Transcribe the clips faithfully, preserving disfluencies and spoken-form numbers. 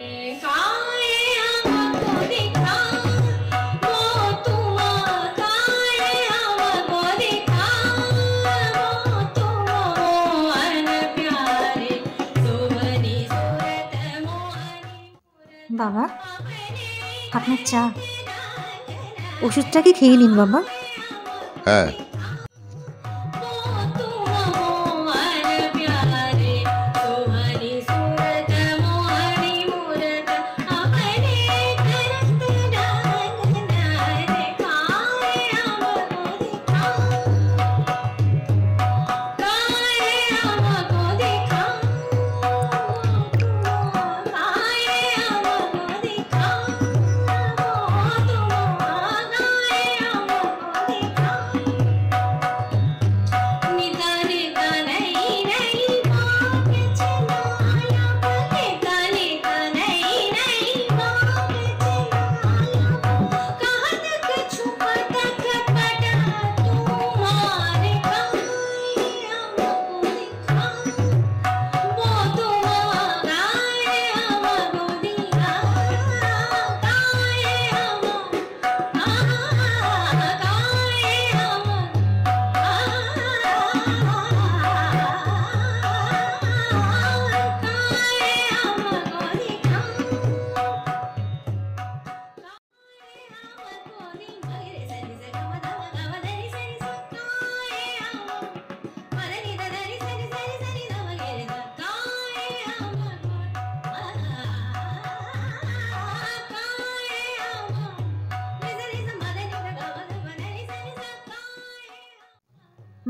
বাবা, আপনার চা। ওষুধটা কি খেয়ে নিন বাবা? হ্যাঁ।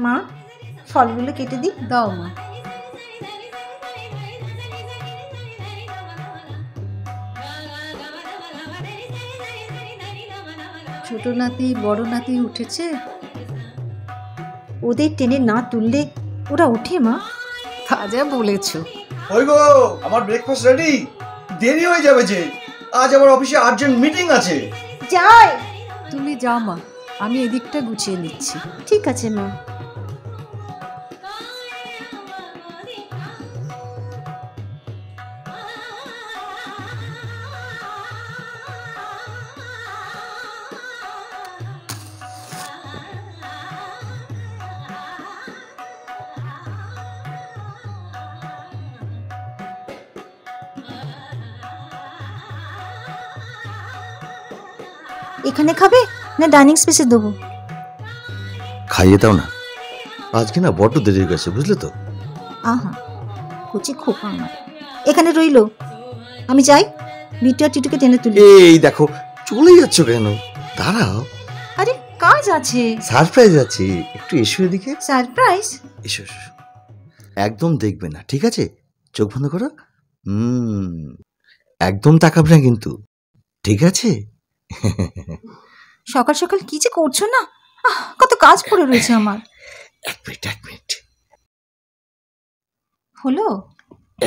মা, ফলগুলো কেটে দিই। দাও মা। ছোট নাতি বড় নাতি উঠেছে, ওদের টেনে না তুললে ওরা উঠে। মা, তাজা বলেছো। ওই গো, আমার ব্রেকফাস্ট রেডি। দেরি হয়ে যাবে যে, আজ আমার অফিসে আর্জেন্ট মিটিং আছে। যাই, তুমি যাও মা, আমি এদিকটা গুছিয়ে নিচ্ছি। ঠিক আছে মা। এখানে খাবে না ডাইনিং স্পেসে দেবো? খাইয়ে দাও না, আজকে না বড্ড দেরি হয়ে গেছে, বুঝলে তো। আহা, কুচি খোকা আমার এখানে রইলো। আমি যাই, বিটটা টিটুকে টেনে তুলি। এই দেখো, চলে যাচ্ছ কেন? দাঁড়াও। আরে কাজ আছে, সারপ্রাইজ আছে। একটু এসো এদিকে। সারপ্রাইজ? এসো এসো। একদম দেখবে না, ঠিক আছে? চোখ বন্ধ করো। হুম, একদম তাকাবে না কিন্তু, ঠিক আছে? সকাল সকাল কি যে করছো না, কত কাজ পড়ে রয়েছে আমার। এক মিনিট এক মিনিট হলো,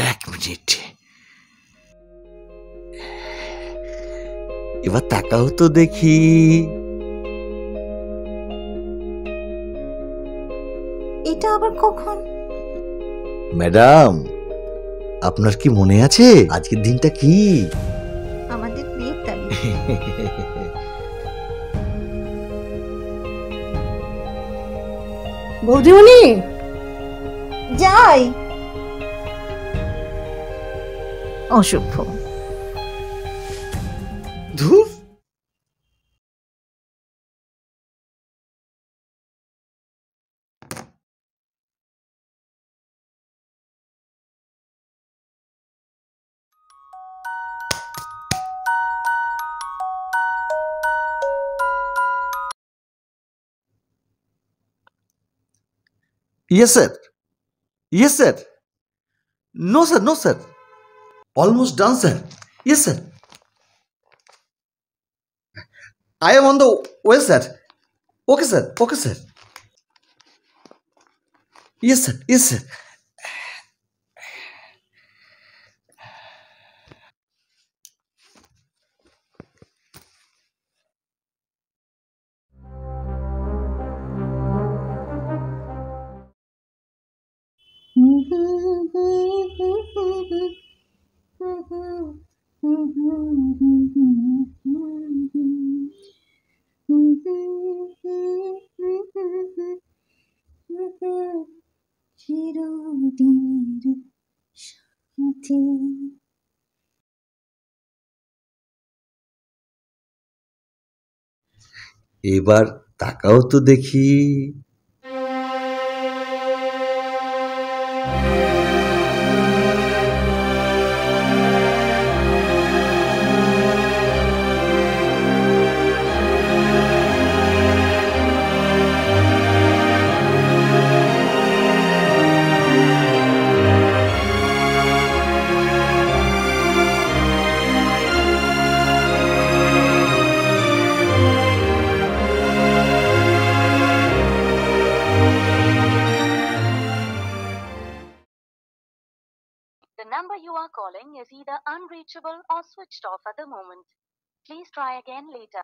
এক মিনিট। এবার তাকাও তো দেখি। এটা আবার কখন? ম্যাডাম, আপনার কি মনে আছে আজকের দিনটা কি? আমাদের বিয়ের তারিখ। বৌদিমণি, যাই। অসভ্য। ধুর। Yes sir, yes sir, no sir, no sir, almost done sir, yes sir, I am on the way sir, okay sir, okay sir, yes sir, yes sir, চিরদিনের শান্তি। এবার তাকাও তো দেখি, calling is either unreachable or switched off at the moment. Please try again later.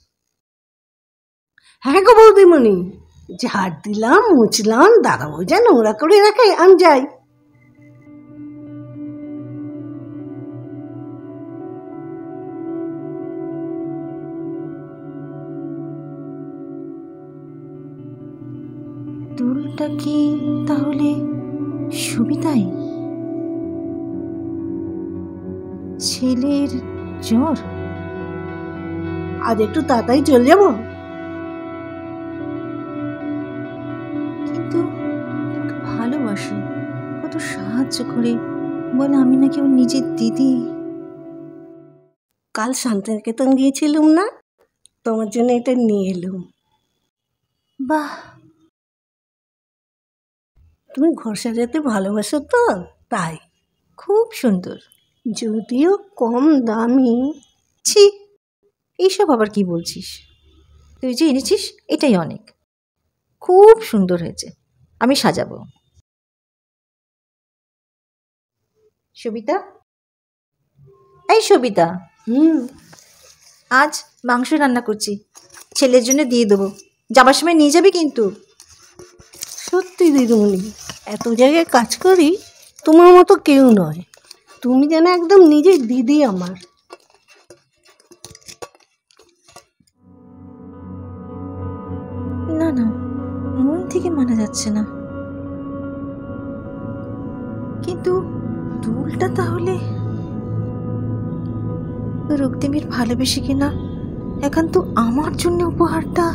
হ্যাঁ গো বৌদিমণি, ঝাড় দিলাম, মুছলাম, দাদাবু যা নোংরা করে রাখে। আমি যাই। দুলটা কি তাহলে সুবিধাই? ছেলের জ্বর, আজ একটু তাড়াতাড়ি চলে যাবো। কত সাহায্য করে বলে আমি নাকি ওর নিজের দিদি। কাল শান্তিনিকেতন গিয়েছিলাম না, তোমার জন্য এটা নিয়ে এলুম। বাহ, তুমি ঘর সাজাতে ভালোবাসো তো? তাই খুব সুন্দর, যদিও কম দামি। ছি, এইসব আবার কি বলছিস? তুই যে এনেছিস এটাই অনেক, খুব সুন্দর হয়েছে। আমি সাজাবো। সবিতা, এই সবিতা, হুম আজ মাংস রান্না করছি, ছেলের জন্য দিয়ে দেবো, যাবার সময় নিয়ে যাবে কিন্তু। সত্যি দিদিমণি, এত জায়গায় কাজ করি, তোমার মতো কেউ নয়। তুমি যেন একদম নিজের দিদি আমার। না না, মন থেকে মানা যাচ্ছে না, কিন্তু দুলটা তাহলে রক্তিমের ভালোবেসে কিনা একান্ত আমার জন্য উপহারটা।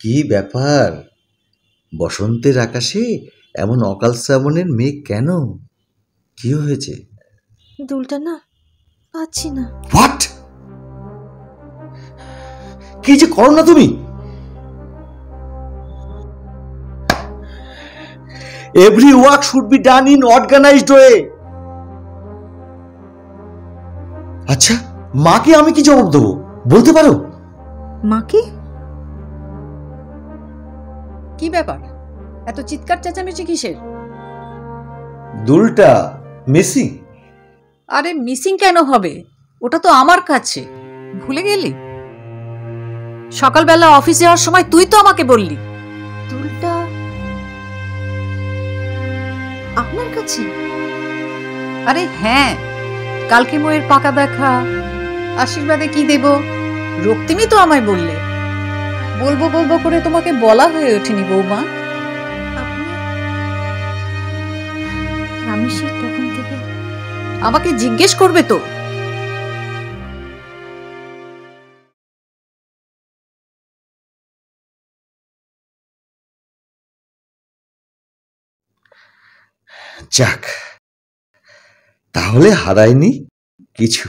কি ব্যাপার? বসন্তের আকাশে এমন অকাল শ্রাবণের মেঘ কেন? কি হয়েছে? দুলটা না পাচ্ছি না। হোয়াট? কি যে করো না তুমি! Every work should be done in organized way. আচ্ছা, মাকে আমি কি জবাব দেবো বলতে পারো? মাকে? কি ব্যাপার এত চিৎকার চেঁচামেচি কিসের? দুলটা মিসিং। আরে মিসিং কেন হবে, ওটা তো আমার কাছে। ভুলে গেলি? সকালবেলা অফিস যাওয়ার সময় তুই তো আমাকে বললি দুলটা আপনার কাছে। আরে হ্যাঁ, কালকে মোয়ের পাকা দেখা, আশীর্বাদে কি দেব রক্তিমই তো আমায় বললে। বলবো বলবো করে তোমাকে বলা হয়ে ওঠেনি বৌমা। আমাকে জিজ্ঞেস করবে তো। যাক, তাহলে হারায়নি কিছু।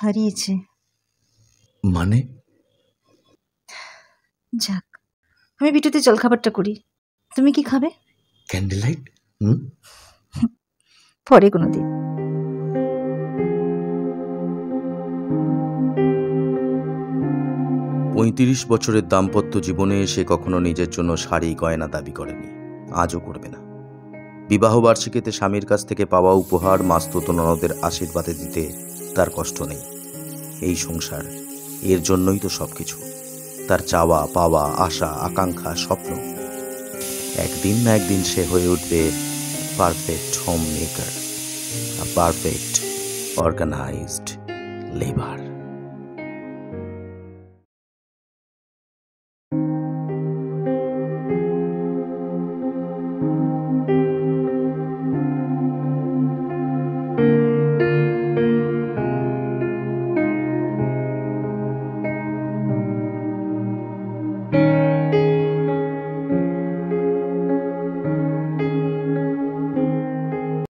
হারিয়েছে মানে? যাক, আমি বিটুতে জলখাবারটা করি। তুমি কি খাবে? Candle light? হুম, পরে কোনোদিন। পঁয়ত্রিশ বছরের দাম্পত্য জীবনে সে কখনো নিজের জন্য শাড়ি গয়না দাবি করেনি, আজও করবে না। বিবাহবার্ষিকীতে স্বামীর কাছ থেকে পাওয়া উপহার, মাস্তুতো ননদের আশীর্বাদে দিতে তার কষ্ট নেই। এই সংসার, এর জন্যই তো সব কিছু। তার চাওয়া পাওয়া, আশা আকাঙ্ক্ষা, স্বপ্ন। একদিন না একদিন সে হয়ে উঠবে perfect home maker, perfect organised labour.